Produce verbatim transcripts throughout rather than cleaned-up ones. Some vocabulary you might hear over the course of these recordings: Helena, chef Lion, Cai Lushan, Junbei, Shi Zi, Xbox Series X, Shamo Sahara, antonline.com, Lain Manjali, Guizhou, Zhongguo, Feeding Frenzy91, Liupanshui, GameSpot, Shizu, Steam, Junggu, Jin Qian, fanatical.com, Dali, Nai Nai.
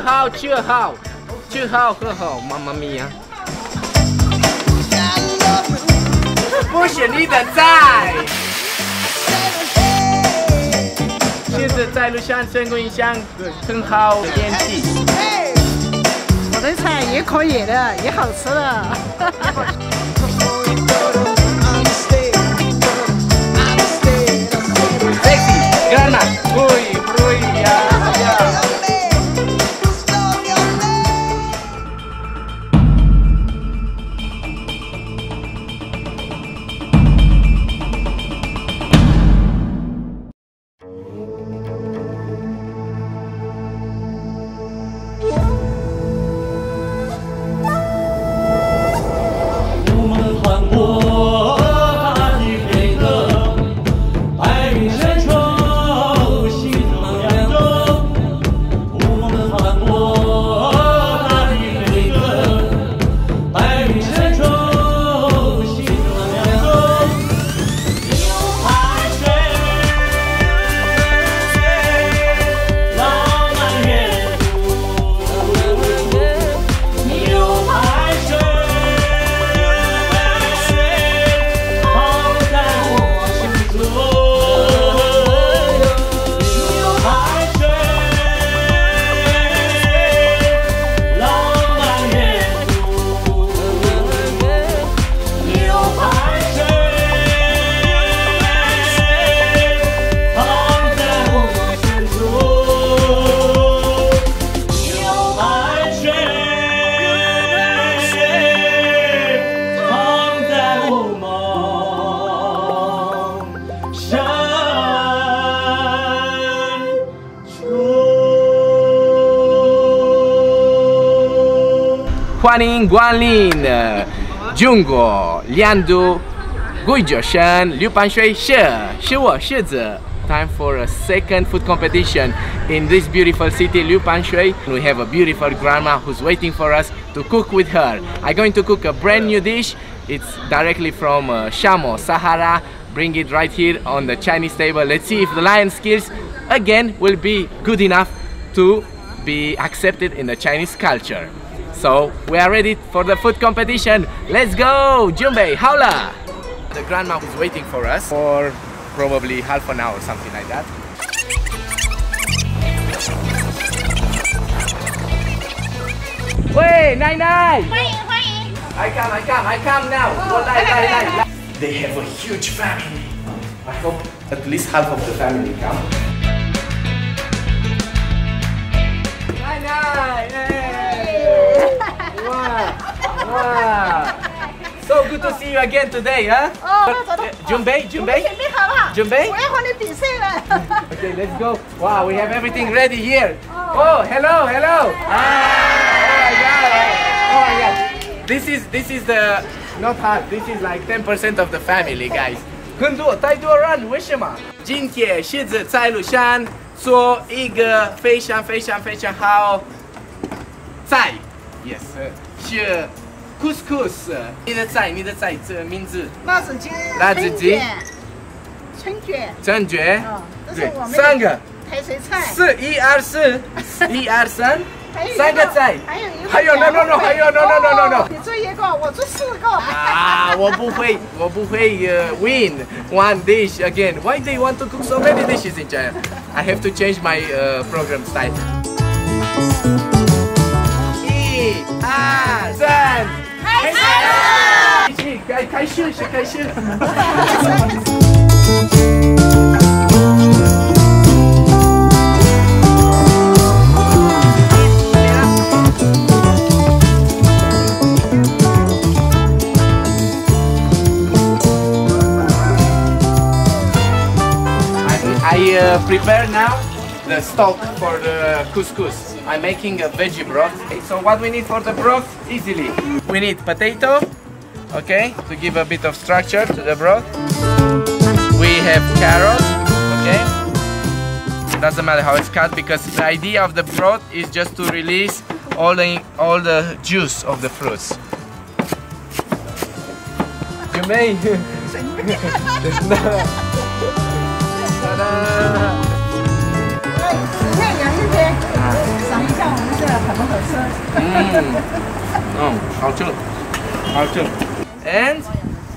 好，吃好，吃好，喝好，妈妈咪呀！不是你的菜。现在在路上生活一项很好的天气。我的菜也可以的，也好吃的。欢迎光临 Junggu Liandu Guizhou Shan Liupanshui Shi Shizu. Time for a second food competition in this beautiful city, Liupanshui. We have a beautiful grandma who's waiting for us to cook with her. I'm going to cook a brand new dish. It's directly from uh, Shamo Sahara. Bring it right here on the Chinese table. Let's see if the lion skills again will be good enough to be accepted in the Chinese culture. So we are ready for the food competition. Let's go! Junbei, Haula! The grandma was waiting for us for probably half an hour, something like that. Wait, Nai Nai! I come, I come, I come now! Oh, Nai, Nai, Nai. They have a huge family. I hope at least half of the family come. Nai Nai! Nai. Wow. Wow. So good to see you again today, huh? Uh, Junbei, Junbei, Junbei. Okay, let's go. Wow, we have everything ready here. Oh, hello, hello. Ah, yeah. Oh, yeah. This is this is the not hard. This is like ten percent of the family, guys. Jin Qian, Shi Zi, Cai Lushan, so Ige, Fei Shan, Fei Shan, Fei Shan, Hao, Cai. Yes, sure. Couscous. You need to you need to name. Laziji. Chengje. Chengje. Three. one two three. Three菜. No no no. No no no no. You do one. I do four. Ah, I won't win one dish again. Why they want to cook so many dishes in China? I have to change my uh, program style. Ah, Zan! Hi, hi! Kai, Kai, Shi, Kai, Shi. I uh, prepare now the stock for the couscous. I'm making a veggie broth. So what we need for the broth? Easily. We need potato, okay, to give a bit of structure to the broth. We have carrots, okay. Doesn't matter how it's cut because the idea of the broth is just to release all the all the juice of the fruits. You may. Ta-da. 想一下我们的 Mm. Oh, how to? How to? And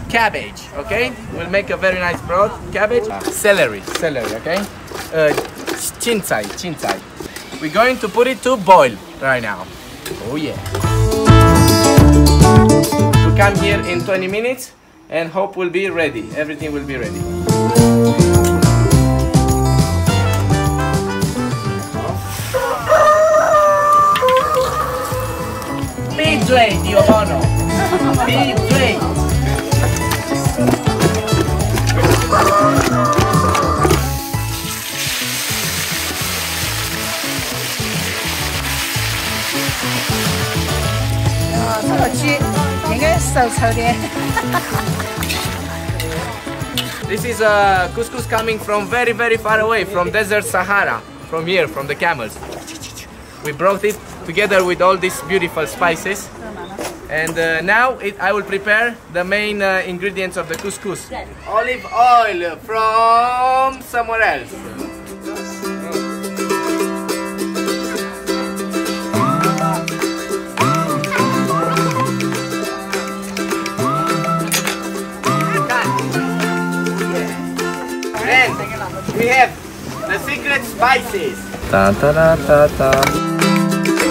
cabbage, okay? We'll make a very nice broth. Cabbage, celery, celery, okay? Uh, chincai, chincai. We're going to put it to boil right now. Oh yeah. We'll come here in twenty minutes and hope we'll be ready. Everything will be ready. Be great, Giovanni. Be great. This is a couscous coming from very very far away, from desert Sahara, from here, from the camels. We brought it together with all these beautiful spices, and uh, now it, I will prepare the main uh, ingredients of the couscous. Olive oil from somewhere else. We have the secret spices. Ta -ta -ta -ta -ta.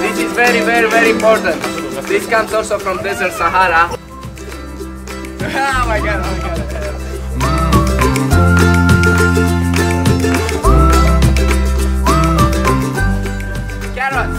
This is very, very, very important. This comes also from desert Sahara. Oh my god, oh my god. Carrots.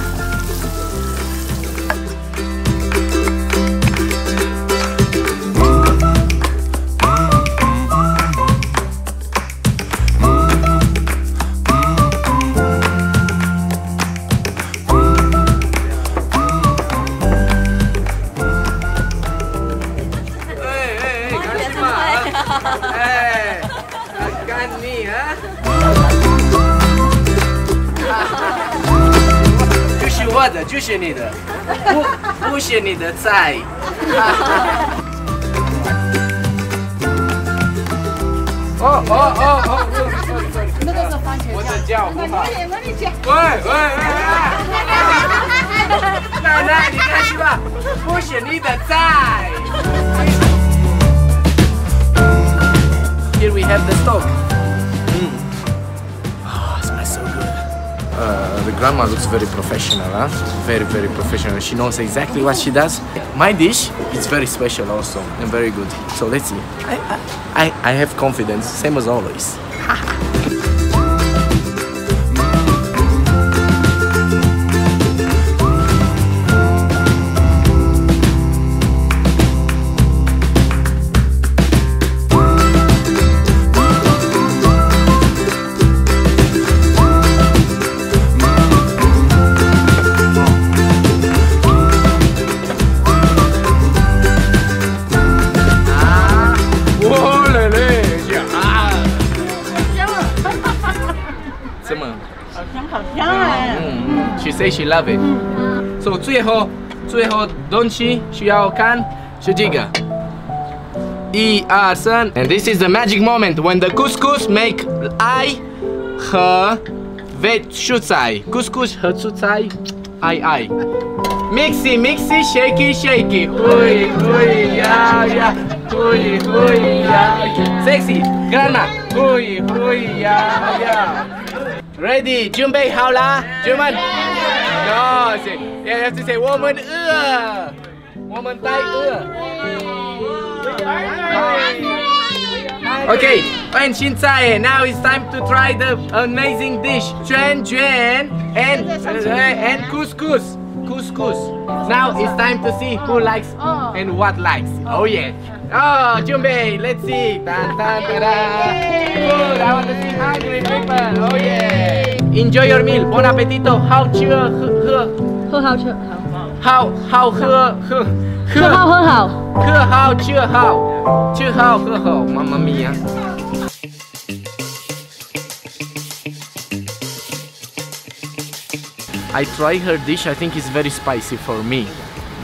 Here we have the stock. Mm. Oh, it smells so good. Uh, the grandma looks very professional, huh? Very, very professional. She knows exactly what she does. My dish is very special also and very good. So let's see. I, I, I have confidence, same as always. Say she love it. So 最后最后东西需要看是这个。一二三 and this is the magic moment when the couscous make 爱和蔬菜 couscous 和蔬菜爱爱 mixy mixy shaky shaky 喂喂呀呀喂喂呀 sexy grandma 喂喂呀呀 ready 准备好啦准备 No, say, yeah, you have to say woman uh, woman tai uh. Okay, and Shinsae, now it's time to try the amazing dish Chuan Chuan and uh, and couscous. Couscous. Now it's time to see who likes and what likes. Oh yeah. Oh Junbei, let's see. Dun, dun, dun, dun. Good, I want to see hungry people. Oh yeah. Enjoy your meal. Bon appetito. How cheer how how cheer how how how cheer how cheer how how mamma mia. I try her dish. I think it's very spicy for me.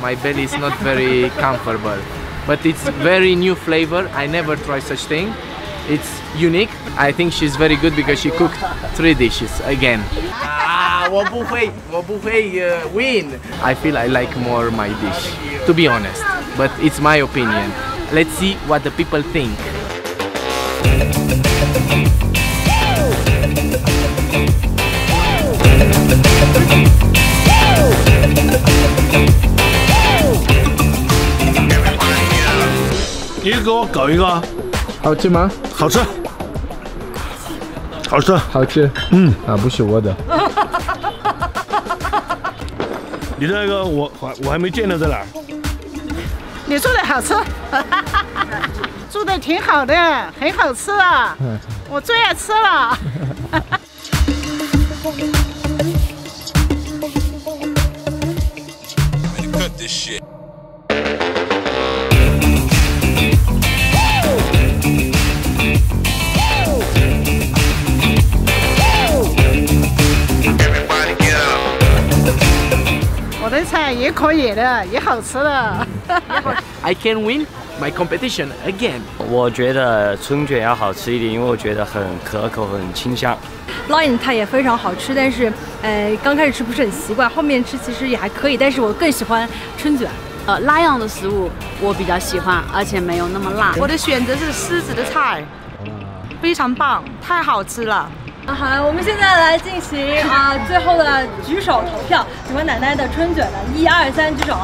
My belly is not very comfortable, but it's very new flavor. I never try such thing. It's unique. I think she's very good because she cooked three dishes again. Ah, 我不会，我不会 win. I feel I like more my dish, to be honest. But it's my opinion. Let's see what the people think.你给我搞一个，好吃吗？好吃，好吃，好吃。嗯，啊，不是我的。你这个我还我还没见到在哪儿。你做的好吃，做的挺好的，很好吃啊，我最爱吃了。Cut this shit. I can win my competition again. 我觉得春卷要好吃一点，因为我觉得很可口，很清香。捞眼菜也非常好吃，但是呃刚开始吃不是很习惯，后面吃其实也还可以，但是我更喜欢春卷。呃，那样的食物我比较喜欢，而且没有那么辣。我的选择是狮子的菜，非常棒，太好吃了。 啊好，我们现在来进行啊最后的举手投票，请问奶奶的春卷呢？一二三，举手。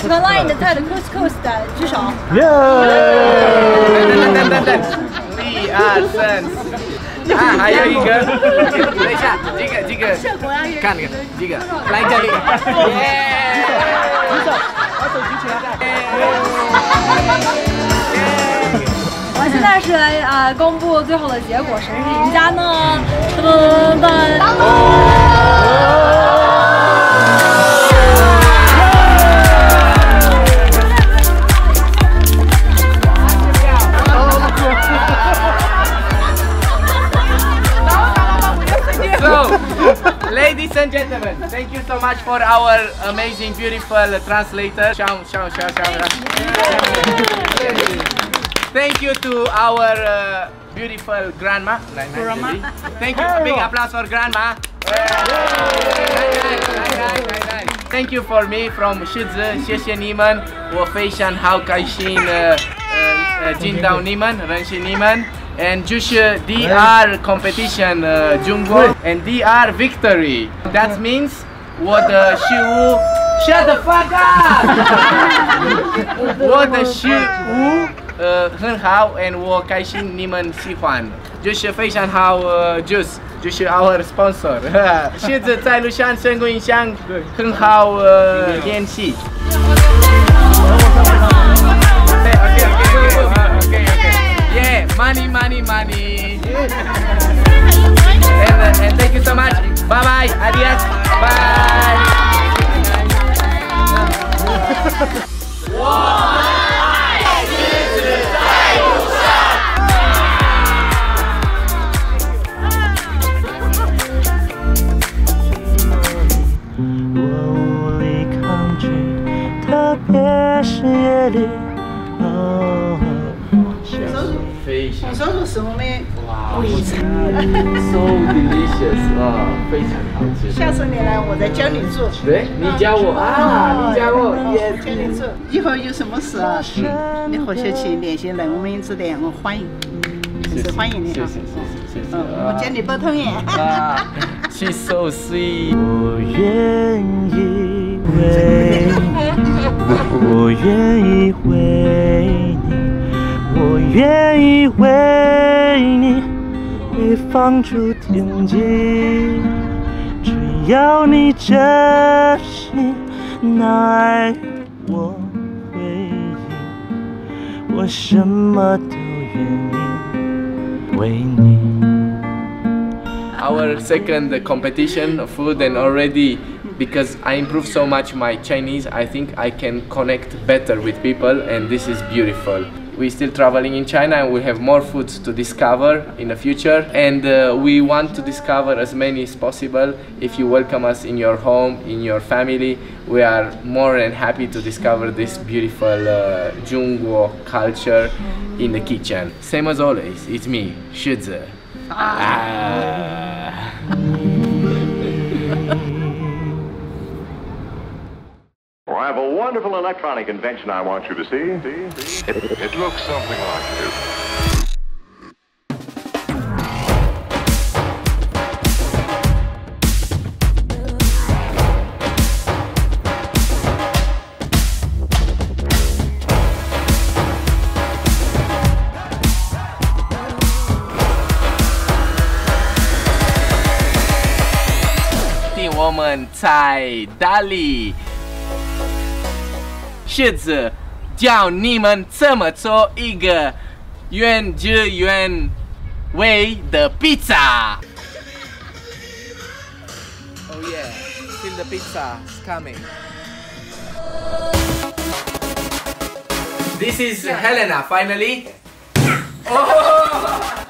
请问Lain的菜的 couscous 的举手。耶！等等等等等，一二三，啊还有一个，等一下，这个这个，看这个这个，来这里。耶！举手，把手举起来。 我现在是来啊，公布最后的结果，谁是赢家呢？噔噔噔！So, ladies and gentlemen, thank you so much for our amazing, beautiful translator. Shamo, Shamo, Shamo. Thank you to our uh, beautiful grandma, Lain Manjali. Thank you. A big applause for grandma. Thank you for me from Shizu. 谢谢你们，我非常好开心。呃呃，见到你们，认识你们。And 就是 D R competition Junggu and D R victory. That means 我的食物 shut the fuck up. 我的食物。 呃，很好 ，and 我开心你们喜欢，就是非常好，呃 ，juice 就是 our sponsor， 谢谢在路上生活影响很好，呃，天气。OK OK OK OK OK，Yeah money money money，and and thank you so much， bye bye， adios， bye。 你说是什么呢？哇，so delicious 啊，非常好吃。下次你来，我再教你做。对，你教我啊，你教我，也教你做。以后有什么事啊，你和小琪联系来，我们这边我欢迎，很欢迎你啊。谢谢谢谢谢谢。我教你煲汤圆。啊 ，she's so sweet。我愿意为，我愿意为你。 我愿意为你被放逐天际，只要你真心拿爱我回应，我什么都愿意为你。Our second competition of food and already. Because I improved so much my Chinese, I think I can connect better with people, and this is beautiful. We're still traveling in China, and we have more foods to discover in the future. And uh, we want to discover as many as possible. If you welcome us in your home, in your family, we are more than happy to discover this beautiful uh, Zhongguo culture in the kitchen. Same as always, it's me, Shi Zi. Ah. Well, I have a wonderful electronic invention I want you to see. see, see. It, it looks something like this. Cai, Dali, Shi Zi,教你们怎么做一个原汁原味的披萨。Oh yeah, still the pizza is coming. This is Helena finally. Oh!